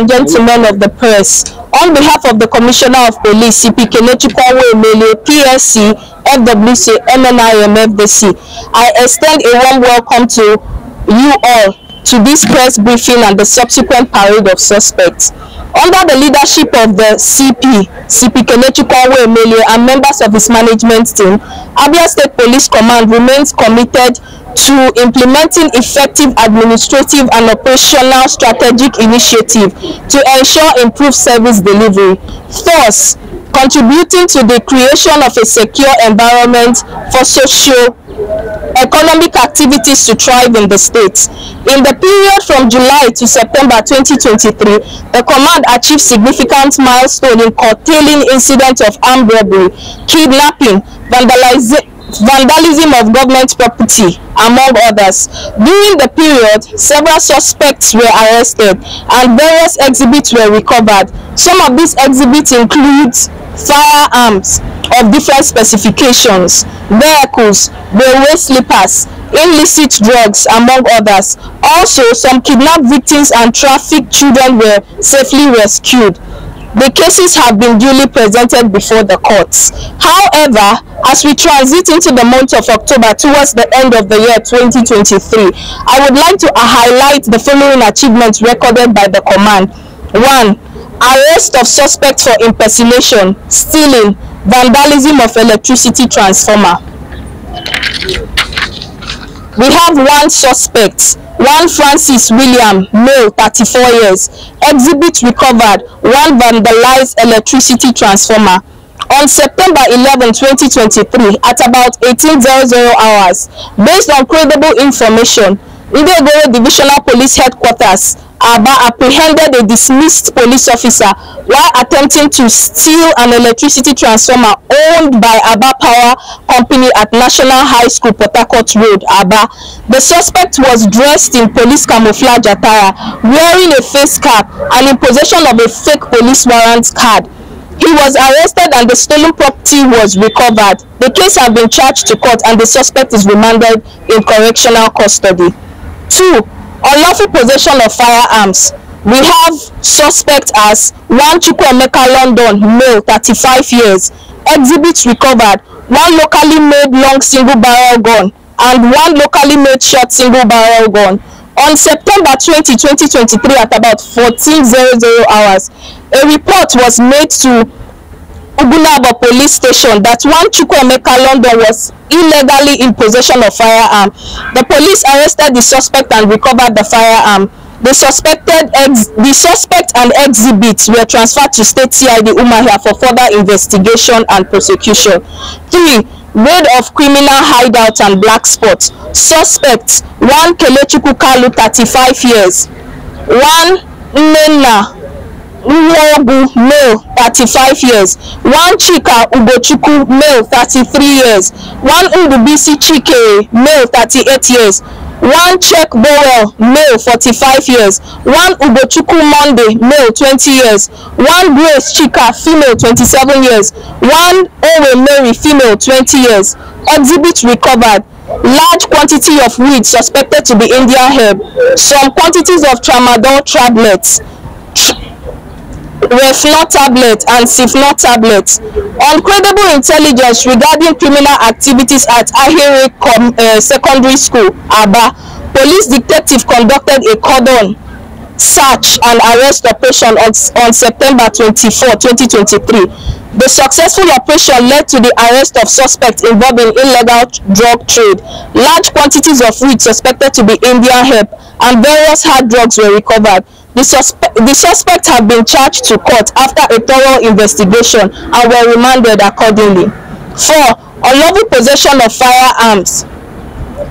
Gentlemen of the press, on behalf of the Commissioner of Police, CP Kenechikwe Emelio, PSC, FWC, MNIM, FDC, I extend a warm welcome to you all to this press briefing and the subsequent parade of suspects. Under the leadership of the CP Kenechikwe Emelio, and members of his management team, Abia State Police Command remains committed to implementing effective administrative and operational strategic initiative to ensure improved service delivery, thus contributing to the creation of a secure environment for socio-economic activities to thrive in the state. In the period from July to September 2023, the command achieved significant milestones in curtailing incidents of armed robbery, kidnapping, vandalism of government property, among others. During the period, several suspects were arrested and various exhibits were recovered. Some of these exhibits include firearms of different specifications, vehicles, railway slippers, illicit drugs, among others. Also, some kidnapped victims and trafficked children were safely rescued. The cases have been duly presented before the courts. However, as we transit into the month of October towards the end of the year 2023, I would like to highlight the following achievements recorded by the command. 1. Arrest of suspects for impersonation, stealing, vandalism of electricity transformer. We have one suspect, one Francis William, male, 34 years. Exhibit recovered, one vandalized electricity transformer. On September 11, 2023, at about 18:00 hours, based on credible information, Ndiegoro Divisional Police Headquarters, Aba, apprehended a dismissed police officer while attempting to steal an electricity transformer owned by Aba Power Company at National High School, Port-Harcourt Road, Aba. The suspect was dressed in police camouflage attire, wearing a face cap, and in possession of a fake police warrant card. He was arrested and the stolen property was recovered. The case has been charged to court and the suspect is remanded in correctional custody. 2. Unlawful possession of firearms. We have suspect as one Chukwuemeka London, male, 35 years. Exhibits recovered, one locally made long single barrel gun and one locally made short single barrel gun. On September 20, 2023, at about 14:00 hours, a report was made to Ugwunagbo Police Station that one Chukwuemeka London was illegally in possession of firearm. The police arrested the suspect and recovered the firearm. The suspect and exhibits were transferred to State CID Umuahia for further investigation and prosecution. 3. Raid of criminal hideout and black spots. Suspects, one Kelechi Kalu, 35 years. One Nnanna Nwogu, male, 35 years. One Chika Ugochukwu, male, 33 years. One Ndubuisi Chikere, male, 38 years. One Check Bowel, male, 45 years. One Ugochukwu Monday, male, 20 years. One Grace Chika, female, 27 years. One Owe Mary, female, 20 years. Exhibit recovered. Large quantity of weed suspected to be Indian herb. Some quantities of Tramadol tablets, Reflot tablet and Sifnot tablets. On credible intelligence regarding criminal activities at Ehere Secondary School, Aba, police detective conducted a cordon search and arrest operation on September 24, 2023. The successful operation led to the arrest of suspects involved in illegal drug trade. Large quantities of weed suspected to be Indian herb and various hard drugs were recovered. The suspect had been charged to court after a thorough investigation and were remanded accordingly. 4. Unlawful possession of firearms.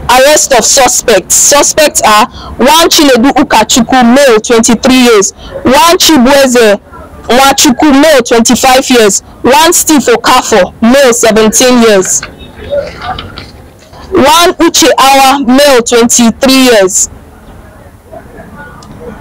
Arrest of suspects. Suspects are one Chinedu Ukachuku, male, 23 years. One Chibweze Wachuku, male, 25 years. One Steve Okafo, male, 17 years. One Uche Awa, male, 23 years.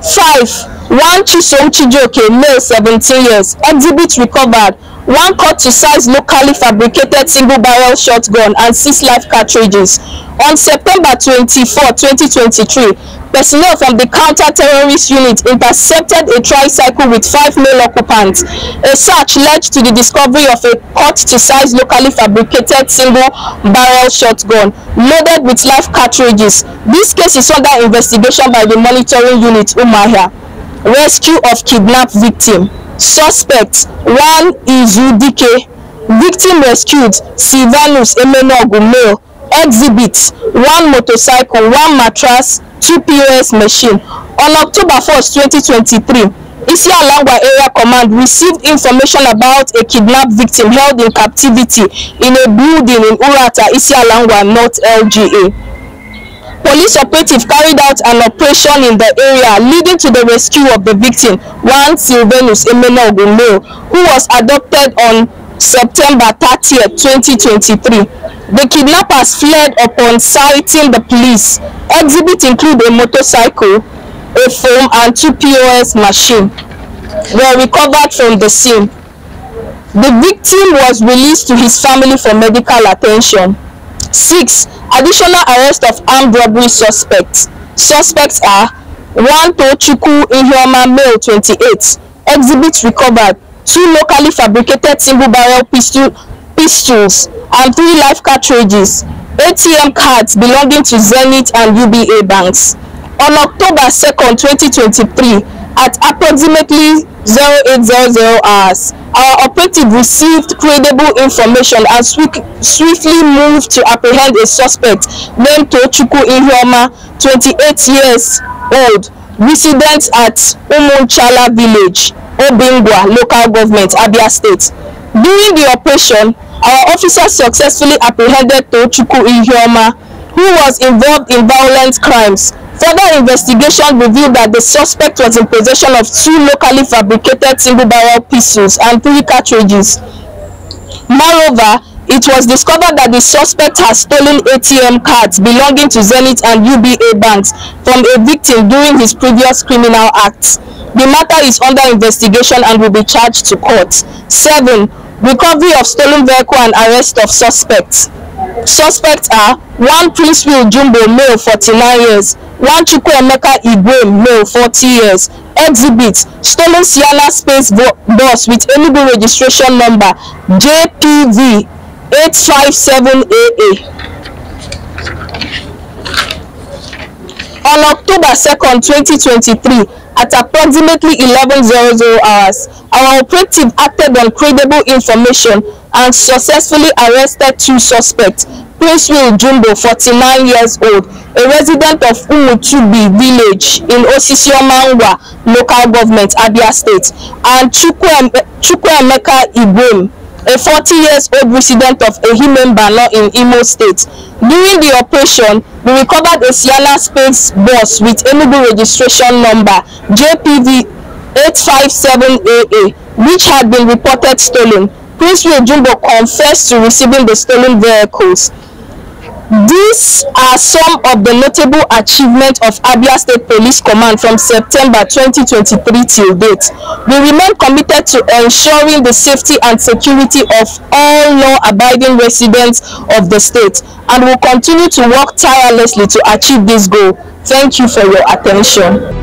5. One Chisom Chijoke, male, 17 years. Exhibit recovered. 1 cut-to-size locally fabricated single-barrel shotgun and 6 live cartridges. On September 24, 2023, personnel from the counter-terrorist unit intercepted a tricycle with 5 male occupants. A search led to the discovery of a cut-to-size locally fabricated single-barrel shotgun loaded with live cartridges. This case is under investigation by the monitoring unit, Umuahia. Rescue of kidnapped victim. Suspect 1 Izudike. Victim rescued Silvanus Emenogu male. Exhibits 1 motorcycle, 1 mattress, 2 POS machine. On October 1st, 2023, Isialangwa Area Command received information about a kidnapped victim held in captivity in a building in Urata, Isialangwa North LGA. Police operative carried out an operation in the area, leading to the rescue of the victim, 1 Silvanus Emenogu male, who was adopted on September 30, 2023. The kidnappers fled upon sighting the police. Exhibits include a motorcycle, a phone, and 2 POS machines were recovered from the scene. The victim was released to his family for medical attention. 6. Additional arrest of armed robbery suspects. Suspects are 1 Tochukwu Ihuoma male, 28. Exhibits recovered: 2 locally fabricated single-barrel pistols and 3 live cartridges, ATM cards belonging to Zenith and UBA banks. On October 2nd, 2023, at approximately 08:00 hours, our operative received credible information and swiftly moved to apprehend a suspect named Tochukwu Ihuoma, 28 years old, resident at Omochala Village, Obingwa, local government, Abia State. During the operation, our officers successfully apprehended Tochukwu Ihuoma, who was involved in violent crimes. Further investigation revealed that the suspect was in possession of 2 locally fabricated single-barrel pistols and 3 cartridges. Moreover, it was discovered that the suspect has stolen ATM cards belonging to Zenith and UBA banks from a victim during his previous criminal acts. The matter is under investigation and will be charged to court. 7. Recovery of stolen vehicle and arrest of suspects. Suspects are 1 Prince Will Jumbo, male, 49 years, 1 Chukwuemeka Igwe, male, 40 years. Exhibits: stolen Sienna Space bus with Enugu registration number JPV 857AA. On October 2nd, 2023, at approximately 11:00 hours, our operative acted on credible information and successfully arrested 2 suspects. Prince Will Jumbo, 49 years old, a resident of Umutubi village in Osisioma Ngwa, local government, Abia State, and Chukwuemeka Igwe, a 40 years old resident of Ehime Mbano in Imo State. During the operation, we recovered a Sienna Space bus with Enugu registration number JPV 857AA, which had been reported stolen. Prince Will Jumbo confessed to receiving the stolen vehicles. These are some of the notable achievements of Abia State Police Command from September 2023 till date. We remain committed to ensuring the safety and security of all law-abiding residents of the state and will continue to work tirelessly to achieve this goal. Thank you for your attention.